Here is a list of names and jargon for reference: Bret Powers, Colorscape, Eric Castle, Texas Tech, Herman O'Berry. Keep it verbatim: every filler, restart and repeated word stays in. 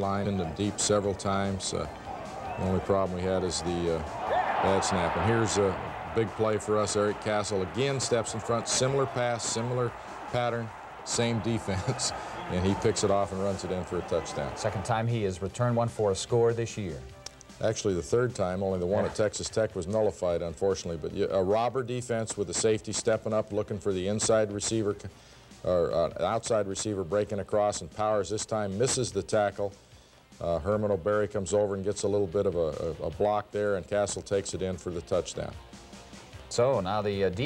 line into deep several times. Uh, the only problem we had is the uh, bad snap. And here's a big play for us. Eric Castle again steps in front. Similar pass, similar pattern, same defense. And he picks it off and runs it in for a touchdown. Second time he has returned one for a score this year. Actually, the third time, only the one yeah. at Texas Tech was nullified, unfortunately. But you, a robber defense with the safety stepping up, looking for the inside receiver, or uh, an outside receiver breaking across, and Powers this time misses the tackle. Uh, Herman O'Berry comes over and gets a little bit of a, a, a block there, and Castle takes it in for the touchdown. So now the uh, defense